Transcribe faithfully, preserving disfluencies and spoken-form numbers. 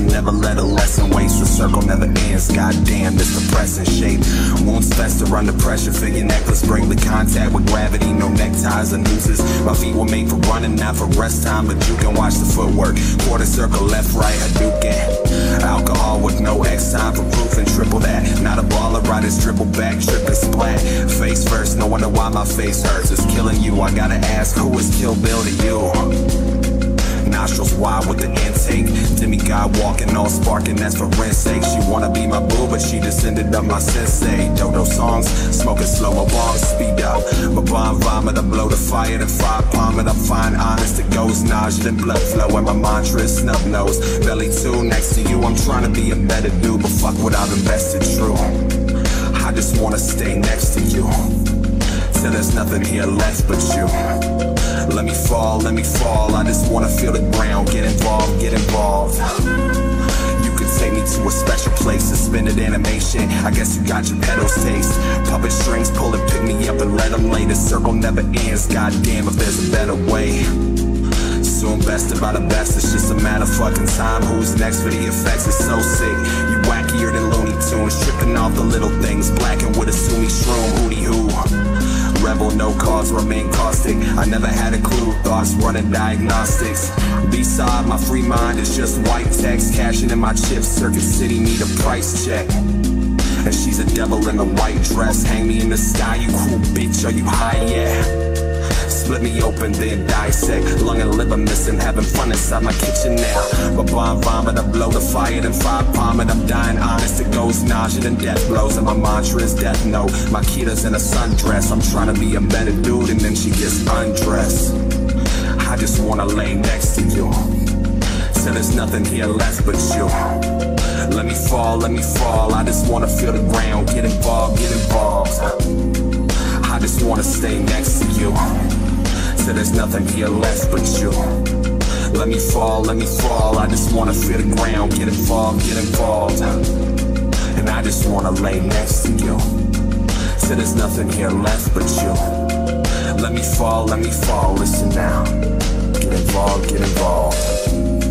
lesson, never let a lesson waste. The circle never ends, goddamn, it's the present shape. Wounds fester under pressure, feel your necklace, bring the contact with gravity. No neckties or nooses, my feet were made for running, not for rest time. But you can watch the footwork, quarter circle, left, right, a duke it. Alcohol with no X, time for proof and triple that. Not a baller, riders dribble back, trip and splat. Face first, no wonder why my face hurts. It's killing you, I gotta ask, who is Kill Bill to you? Nostrils wide with the intake, demigod walking, all sparking, that's for rent's sake. She wanna be my boo, but she descended up my sensei. Dodo songs, smoking slower, wrong, speed up. My bomb vomit, I blow the fire, the fire palm it, I find honest, it goes nausea, and blood flow, and my mantra is snub nose. Belly two next to you, I'm trying to be a better dude, but fuck what I've invested, true. I just wanna stay next to you, till there's nothing here left but you. Let me fall, let me fall, I just wanna feel the ground. Get involved, get involved. You could take me to a special place, suspended animation, I guess you got your pedals taste. Puppet strings, pull it, pick me up and let them lay. The circle never ends, goddamn if there's a better way. Soon bested by the best, it's just a matter of fucking time. Who's next for the effects, it's so sick. You wackier than Looney Tunes, tripping off the little things. Blacking with a Sunni shroom, hootie hoo. Rebel, no cause, remain caustic. I never had a clue, thoughts running diagnostics. Beside my free mind is just white text. Cashing in my chips, Circuit City need a price check. And she's a devil in a white dress. Hang me in the sky, you cool bitch, are you high yeah? Split me open, then dissect. Lung and liver missing, having fun inside my kitchen now. My bomb vomit, I blow the fire, then fire palm it. I'm dying honest, it goes nausea and death blows. And my mantra is death note. My kita's in a sundress, I'm trying to be a better dude. And then she gets undressed. I just wanna lay next to you, so there's nothing here left but you. Let me fall, let me fall, I just wanna feel the ground. Get involved, get involved, I just wanna stay next to you, till there's nothing here left but you. Let me fall, let me fall, I just wanna feel the ground. Get involved, get involved, and I just wanna lay next to you, till there's nothing here left but you. Let me fall, let me fall, listen now. Get involved, get involved.